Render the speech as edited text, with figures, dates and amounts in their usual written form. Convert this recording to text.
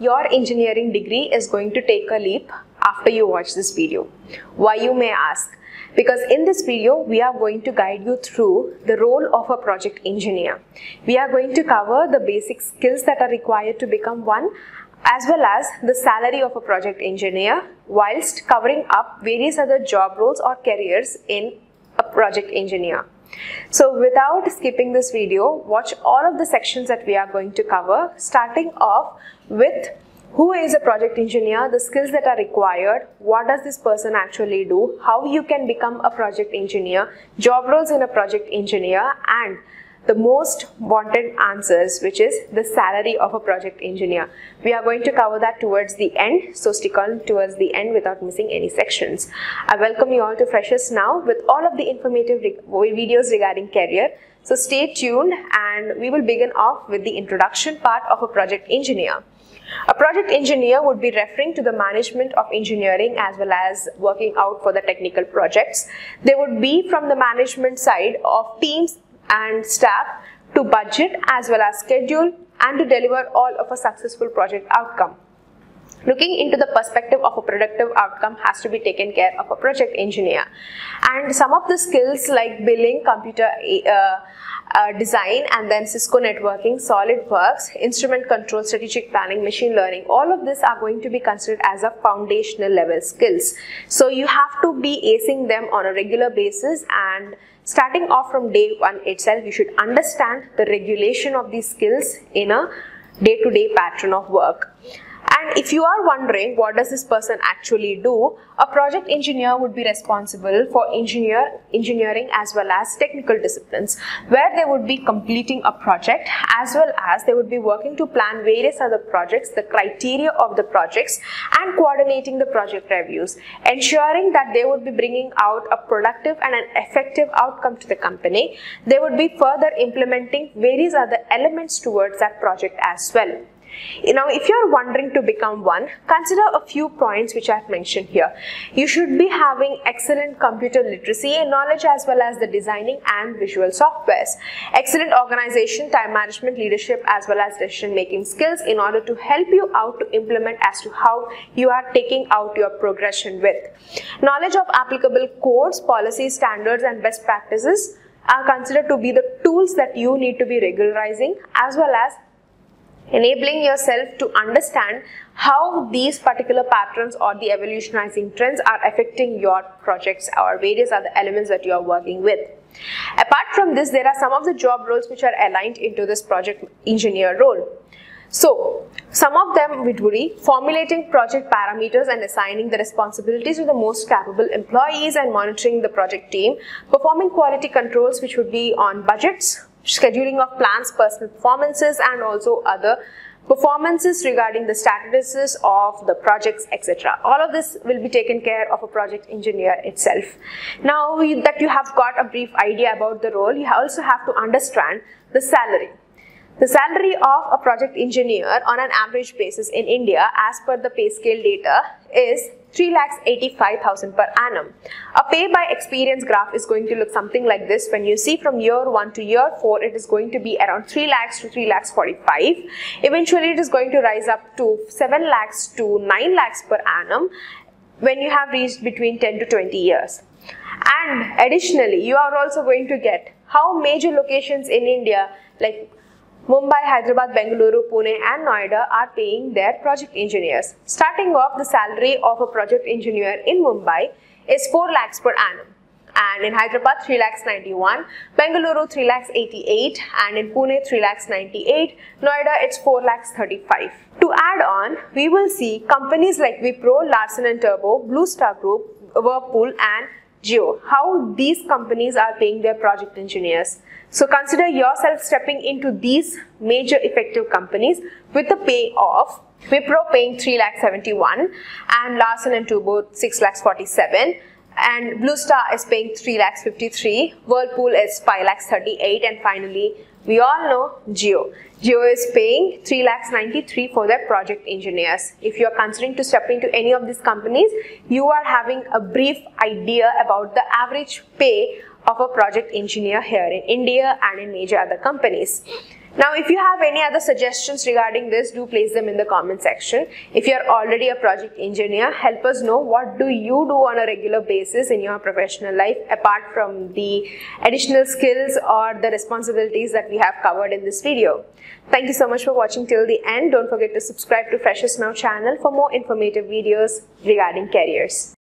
your engineering degree is going to take a leap after you watch this video. Why, you may ask? Because in this video, we are going to guide you through the role of a project engineer. We are going to cover the basic skills that are required to become one, as well as the salary of a project engineer, whilst covering up various other job roles or careers in a project engineer. So without skipping this video, watch all of the sections that we are going to cover, starting off with who is a project engineer, the skills that are required, what does this person actually do, how you can become a project engineer, job roles in a project engineer, and the most wanted answers, which is the salary of a project engineer. We are going to cover that towards the end, so stick on towards the end without missing any sections. I welcome you all to Freshers Now with all of the informative videos regarding career. So stay tuned and we will begin off with the introduction part of a project engineer. A project engineer would be referring to the management of engineering as well as working out for the technical projects. They would be from the management side of teams and staff to budget as well as schedule and to deliver all of a successful project outcome. Looking into the perspective of a productive outcome has to be taken care of a project engineer. And some of the skills like billing, computer design, and then Cisco networking, SolidWorks, instrument control, strategic planning, machine learning, all of this are going to be considered as a foundational level skills. So you have to be acing them on a regular basis, and starting off from day one itself, you should understand the regulation of these skills in a day-to-day pattern of work. And if you are wondering what does this person actually do, a project engineer would be responsible for engineering as well as technical disciplines, where they would be completing a project as well as they would be working to plan various other projects, the criteria of the projects, and coordinating the project reviews, ensuring that they would be bringing out a productive and an effective outcome to the company. They would be further implementing various other elements towards that project as well. Now, if you are wondering to become one, consider a few points which I have mentioned here. You should be having excellent computer literacy and knowledge as well as the designing and visual softwares. Excellent organization, time management, leadership as well as decision making skills in order to help you out to implement as to how you are taking out your progression with. Knowledge of applicable codes, policies, standards and best practices are considered to be the tools that you need to be regularizing, as well as enabling yourself to understand how these particular patterns or the evolutionizing trends are affecting your projects or various other elements that you are working with. Apart from this, there are some of the job roles which are aligned into this project engineer role. So, some of them would be formulating project parameters and assigning the responsibilities to the most capable employees and monitoring the project team, performing quality controls which would be on budgets, scheduling of plans, personal performances, and also other performances regarding the statuses of the projects, etc. All of this will be taken care of a project engineer itself. Now that you have got a brief idea about the role, you also have to understand the salary. The salary of a project engineer on an average basis in India, as per the pay scale data, is 3,85,000 per annum. A pay by experience graph is going to look something like this. When you see from year 1 to year 4, it is going to be around 3 lakhs to 3 lakhs 45. Eventually, it is going to rise up to 7 lakhs to 9 lakhs per annum when you have reached between 10 to 20 years. And additionally, you are also going to get how major locations in India like Mumbai, Hyderabad, Bengaluru, Pune and Noida are paying their project engineers. Starting off, the salary of a project engineer in Mumbai is 4 lakhs per annum, and in Hyderabad 3 lakhs 91, Bengaluru 3 lakhs 88, and in Pune 3 lakhs 98, Noida it's 4 lakhs 35. To add on, we will see companies like Wipro, Larsen and Turbo, Blue Star Group, Whirlpool and Jio, how these companies are paying their project engineers. So consider yourself stepping into these major effective companies with a pay of Wipro paying 3,71,000 and Larsen and Turbo 6,47,000, and Blue Star is paying 3,53,000, Whirlpool is 5,38,000, and finally we all know Jio. Jio is paying 3,93,000 for their project engineers. If you are considering to step into any of these companies, you are having a brief idea about the average pay of a project engineer here in India and in major other companies. Now, if you have any other suggestions regarding this, do place them in the comment section. If you are already a project engineer, help us know what do you do on a regular basis in your professional life apart from the additional skills or the responsibilities that we have covered in this video. Thank you so much for watching till the end. Don't forget to subscribe to Freshers Now channel for more informative videos regarding careers.